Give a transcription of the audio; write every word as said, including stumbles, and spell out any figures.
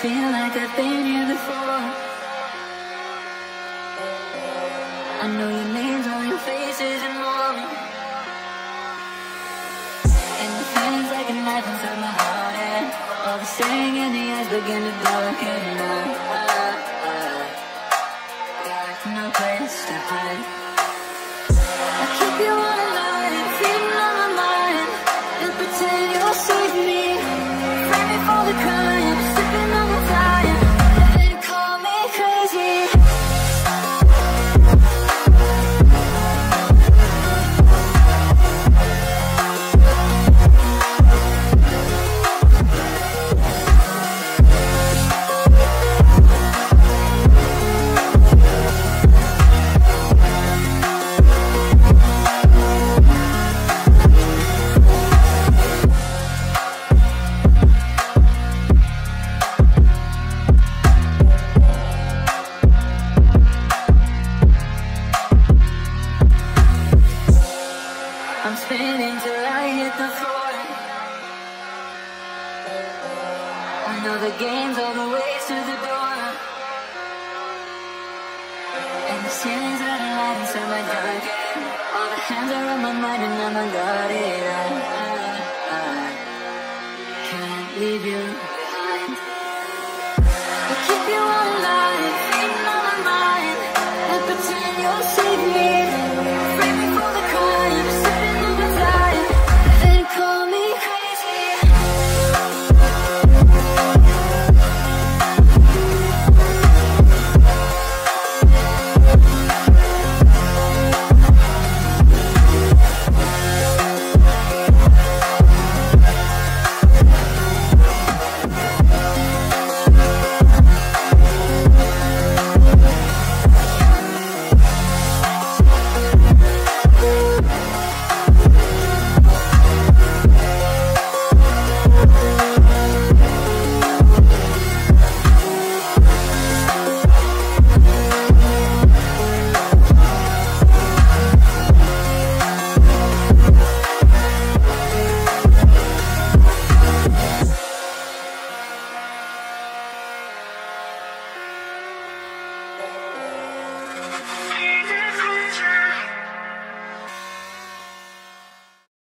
feel like I've been here before. I know your names, all your faces and more. And the pain's like a knife inside my heart, and all the staring in the eyes begin to darken. Got no place to hide. I keep you alive, feeding on my mind. You'll pretend you'll save me, free me from the crime, sipping on the time. We'll be right back.